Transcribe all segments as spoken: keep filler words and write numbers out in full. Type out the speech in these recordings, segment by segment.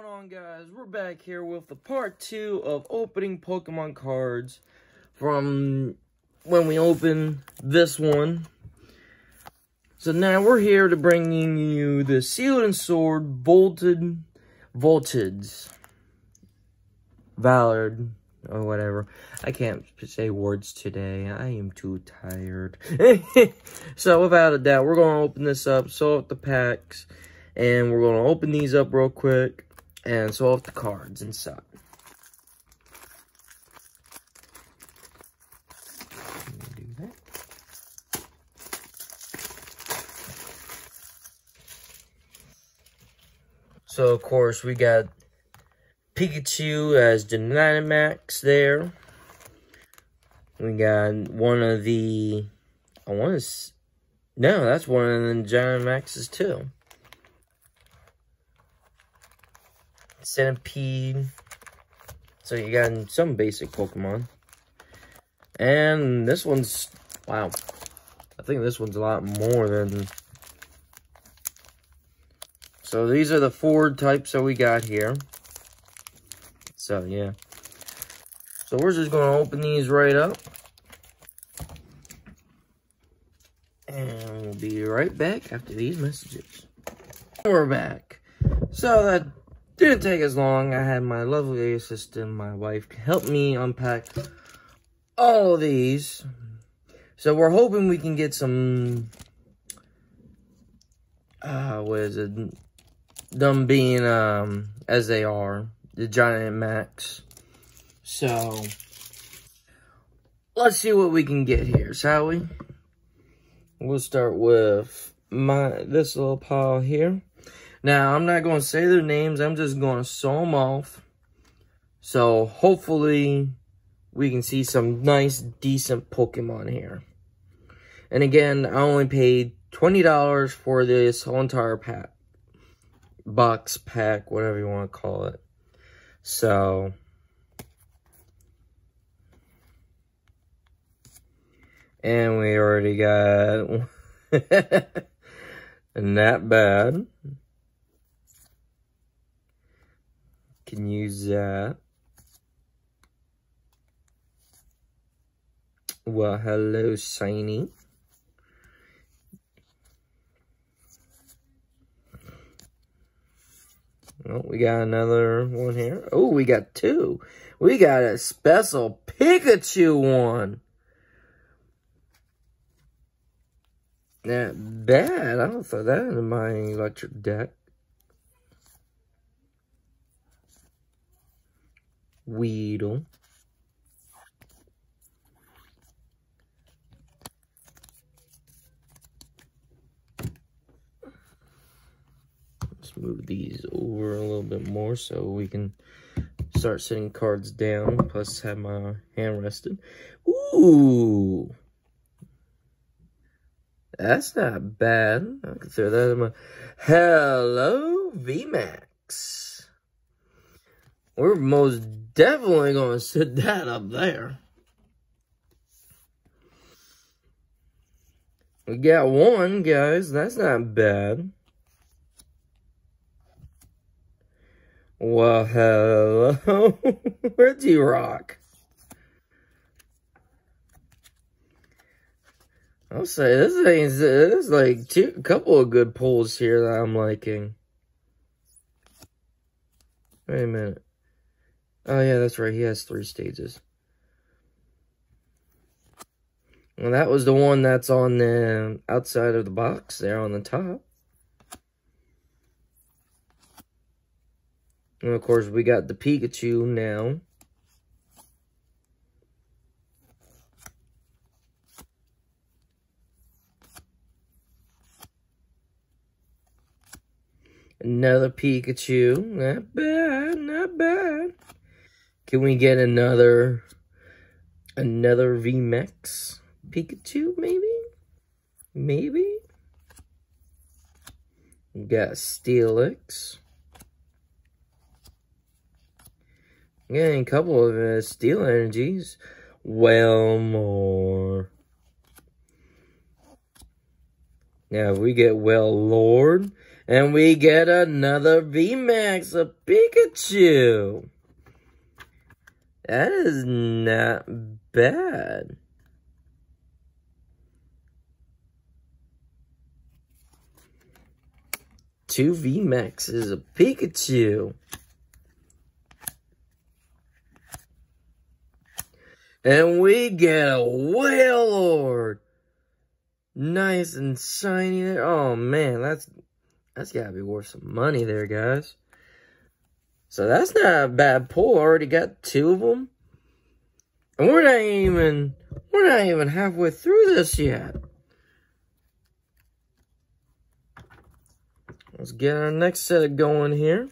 going on, guys? We're back here with the part two of opening Pokemon cards from when we opened this one. So now we're here to bring you the Shield and Sword Vivid Voltage. Valor, or whatever. I can't say words today. I am too tired. So without a doubt, we're going to open this up, sort out the packs. And we're going to open these up real quick and sort out the cards inside. Do that. So, of course, we got Pikachu as Dynamax there. We got one of the... I want to... No, that's one of the Dynamaxes, too. Centipede. So you got some basic Pokemon. And this one's... Wow. I think this one's a lot more than... So these are the four types that we got here. So, yeah. So we're just going to open these right up. And we'll be right back after these messages. We're back. So that... Didn't take as long. I had my lovely assistant, my wife, help me unpack all of these. So we're hoping we can get some, uh, what is it? Them being, um, as they are, the Gigantamax. So let's see what we can get here, shall we? We'll start with my, this little pile here. Now, I'm not going to say their names. I'm just going to show them off. So, hopefully, we can see some nice, decent Pokemon here. And again, I only paid twenty dollars for this whole entire pack. Box pack, whatever you want to call it. So. And we already got one. Not bad. Can use that. Well, hello, Shiny. Oh, we got another one here. Oh, we got two. We got a special Pikachu one. Not bad. I don't throw that into my electric deck. Weedle. Let's move these over a little bit more so we can start setting cards down. Plus, have my hand rested. Ooh! That's not bad. I can throw that in my... Hello, V MAX. We're most definitely going to sit that up there. We got one, guys. That's not bad. Well, hello. Regirock. I'll say, this thing's, there's like two, a couple of good pulls here that I'm liking. Wait a minute. Oh, yeah, that's right. He has three stages. Well, that was the one that's on the outside of the box there on the top. And, of course, we got the Pikachu now. Another Pikachu. Not bad, not bad. Can we get another, another V MAX Pikachu, maybe? Maybe? We got Steelix. Getting a couple of uh, Steel Energies. Wailmore. Now, if we get Wailord, And we get another V MAX, a Pikachu. That is not bad. Two V MAX is a Pikachu. And we get a Wailord. Nice and shiny there. Oh man, that's that's gotta be worth some money there, guys. So that's not a bad pull. I already got two of them. And we're not even we're not even halfway through this yet. Let's get our next set going here.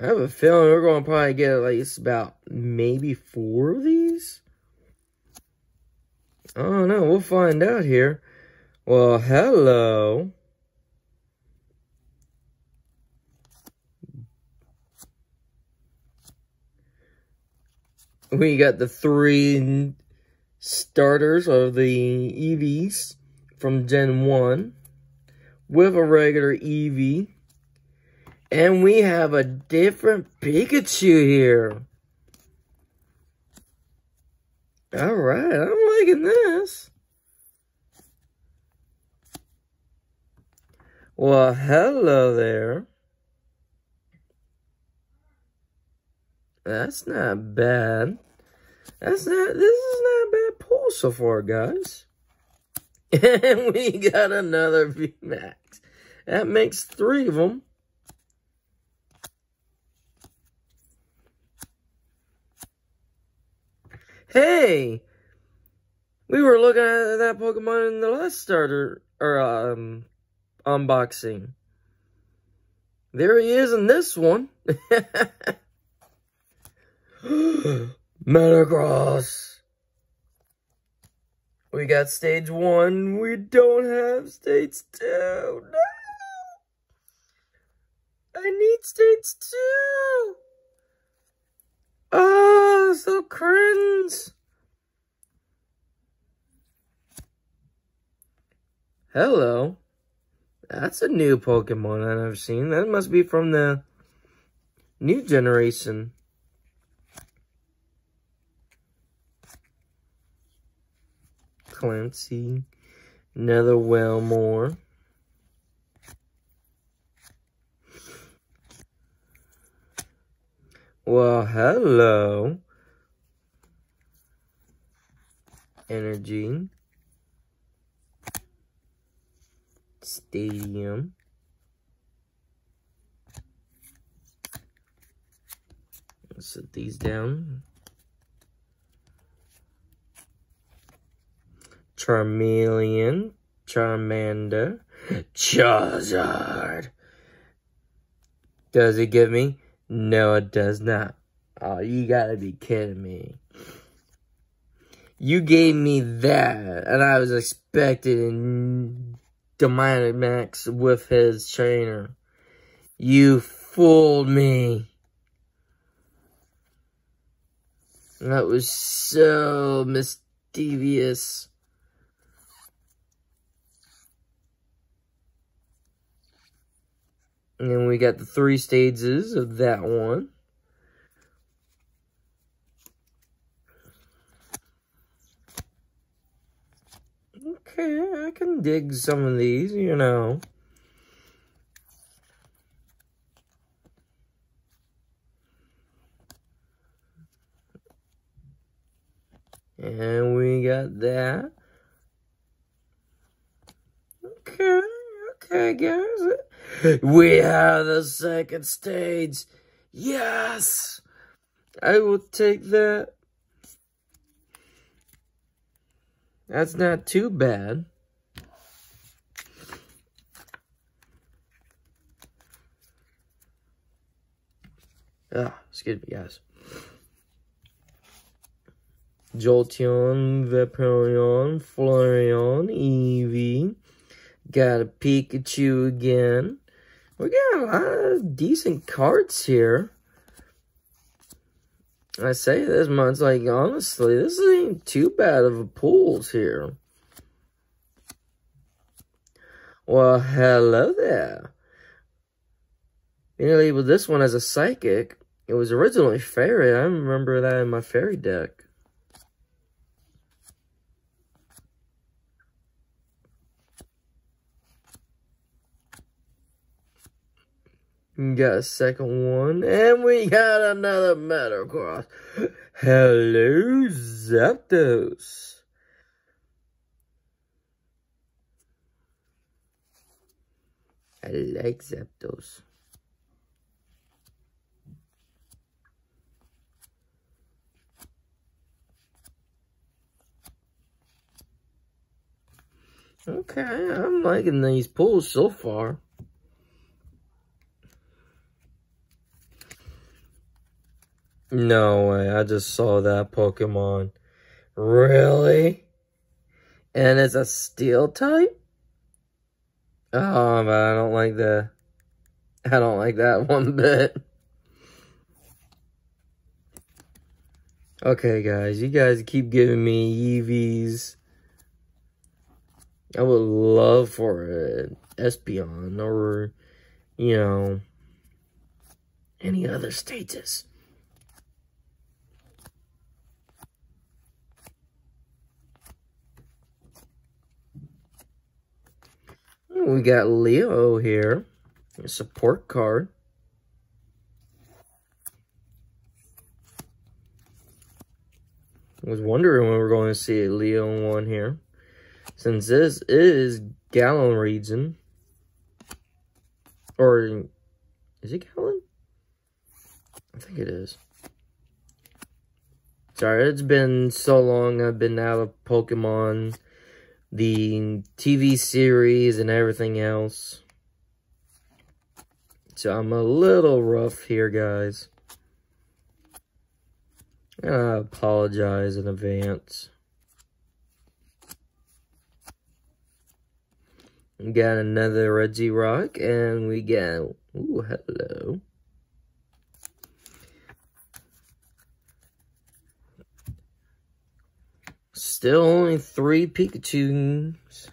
I have a feeling we're going to probably get at least about maybe four of these. I don't know. We'll find out here. Well, hello. We got the three starters of the Eevees from Gen one. With a regular Eevee. And we have a different Pikachu here. Alright, I'm liking this. Well, hello there. That's not bad. That's not, this is not a bad pull so far, guys. And we got another V MAX. That makes three of them. Hey! We were looking at that Pokemon in the last starter or um unboxing. There he is in this one. Metagross. We got stage one. We don't have stage two. No! I need stage two. Oh, so cringe. Hello. That's a new Pokemon that I've seen. That must be from the new generation. Clancy, another Wailmore. Well, hello. Energy. Stadium. Let's set these down. Charmeleon, Charmander, Charizard. Does it give me? No, it does not. Oh, you gotta be kidding me. You gave me that, and I was expecting Dynamax with his trainer. You fooled me. That was so mischievous. And then we got the three stages of that one. Okay, I can dig some of these, you know. And we got that. Okay, okay, guys. We have the second stage. Yes! I will take that. That's not too bad. Ah, excuse me, guys. Jolteon, Vaporeon, Flareon, Eevee. Got a Pikachu again. We got a lot of decent cards here. I say this much, like, honestly, this ain't too bad of a pools here. Well, hello there. Being labeled this one as a psychic, it was originally fairy. I remember that in my fairy deck. We got a second one, and we got another Metagross. Hello, Zapdos. I like Zapdos. Okay, I'm liking these pulls so far. No way, I just saw that Pokemon. Really? And it's a steel type? Oh, but I don't like the... I don't like that one bit. Okay, guys, you guys keep giving me Eevees. I would love for an Espeon or, you know, any other status. We got Leo here, a support card. I was wondering when we were going to see a Leo one here. Since this is Gallon region, or is it Gallon? I think it is. Sorry, it's been so long I've been out of Pokemon, the T V series and everything else. So I'm a little rough here, guys. And I apologize in advance. We got another Regirock, and we got... Ooh, hello. Still only three Pikachus.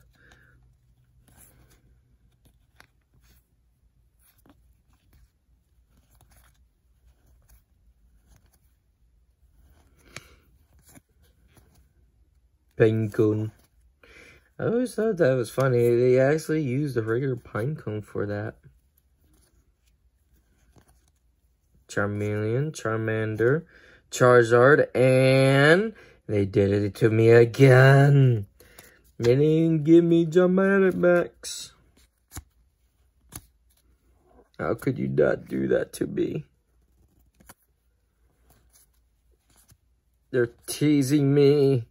Pinecone. I always thought that was funny. They actually used a regular Pinecone for that. Charmeleon, Charmander, Charizard, and... They did it to me again. They didn't give me Gigantamax. How could you not do that to me? They're teasing me.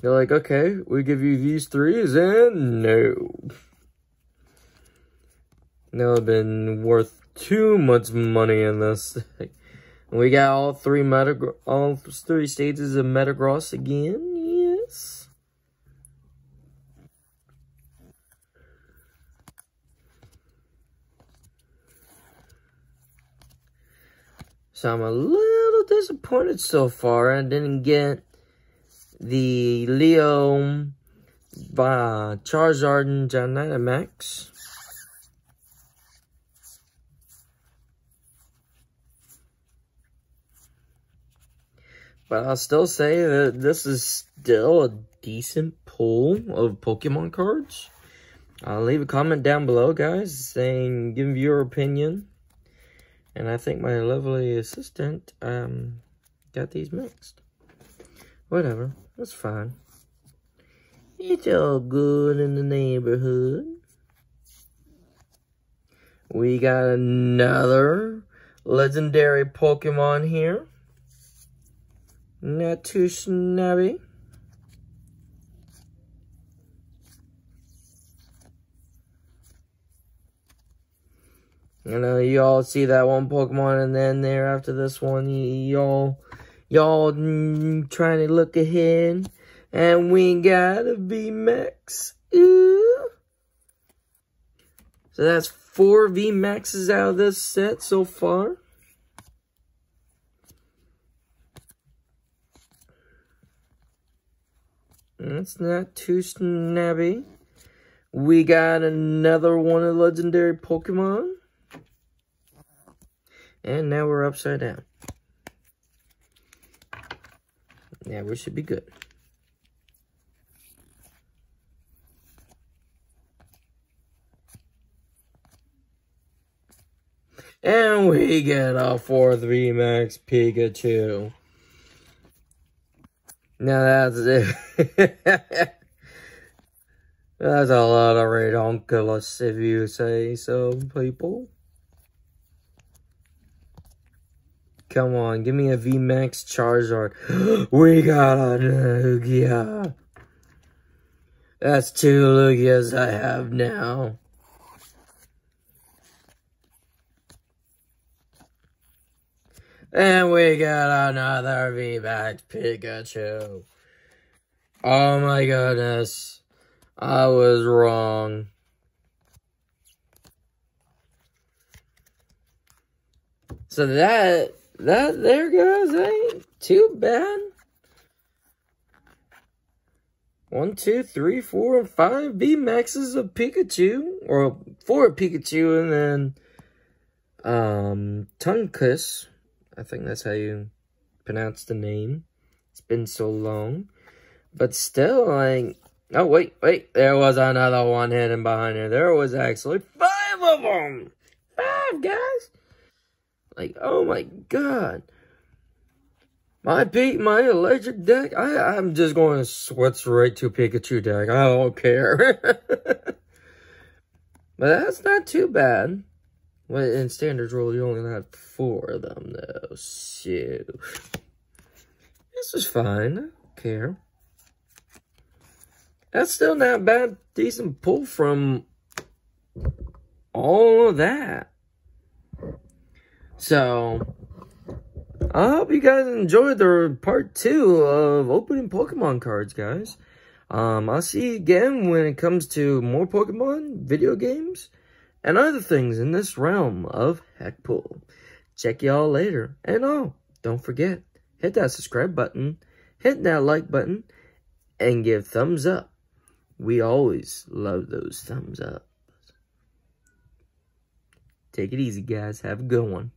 They're like, okay, we give you these threes and no. Now I've been worth too much money in this thing. We got all three Metagro all three stages of Metagross again, yes. So I'm a little disappointed so far. I didn't get the Leo by Charizard and Dynamax. But I'll still say that this is still a decent pool of Pokemon cards. I'll leave a comment down below, guys, saying, give your opinion. And I think my lovely assistant um, got these mixed. Whatever, that's fine. It's all good in the neighborhood. We got another legendary Pokemon here. Not too snobby. You know, y'all see that one Pokemon, and then there after this one, y'all, y'all mm, trying to look ahead, and we got a V MAX. Ooh. So that's four V MAXes out of this set so far. It's not too snobby. We got another one of the legendary Pokemon. And now we're upside down. Now we should be good. And we get all four V MAX Pikachu. Now that's it. That's a lot of redonkulous, if you say so, people. Come on, give me a V MAX Charizard. We got a Lugia. That's two Lugias I have now. And we got another V MAX Pikachu. Oh my goodness. I was wrong. So that... That there goes, ain't too bad. One, two, three, four, and five V MAXes of Pikachu, or four Pikachu, and then um, Tonkus. I think that's how you pronounce the name. It's been so long, but still, like, oh wait, wait, there was another one hidden behind her. There was actually five of them. Five guys. Like, oh my god. My Pete, my electric deck, I, I'm just going to switch right to Pikachu deck. I don't care. But that's not too bad. Well, in standard rule, you only had four of them, though. So, this is fine. I don't care. That's still not bad. Decent pull from all of that. So, I hope you guys enjoyed the part two of opening Pokemon cards, guys. Um, I'll see you again when it comes to more Pokemon, video games, and other things in this realm of Hecpool. Check y'all later. And oh, don't forget, hit that subscribe button, hit that like button, and give thumbs up. We always love those thumbs up. Take it easy, guys. Have a good one.